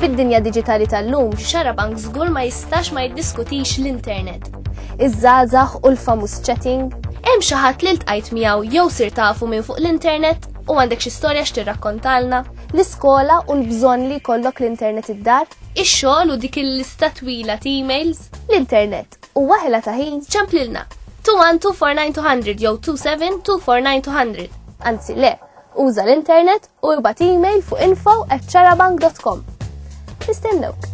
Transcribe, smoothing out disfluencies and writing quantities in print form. في الدنيا ديجيتالي تاللوم Xarabank زgur ma jistax ma jiddiskutix l-internet. Iż-żgħażagħ u l-famous chatting. Hemm xi ħadd li ltqajt miegħu jew sir tafu minn fuq l-internet u għandek xi storja x'tirrakkontalna. L-iskola u l-bżonn li jkollok l-internet id-dar. Ix-xogħol u dik il-lista twila ta' emails. L-internet u waħla ta' ħin ċemplilna 21249200 jew 27249200. Anzi le, uża l-internet u ibgħat email fuq info@xarabank.com. Nistennew.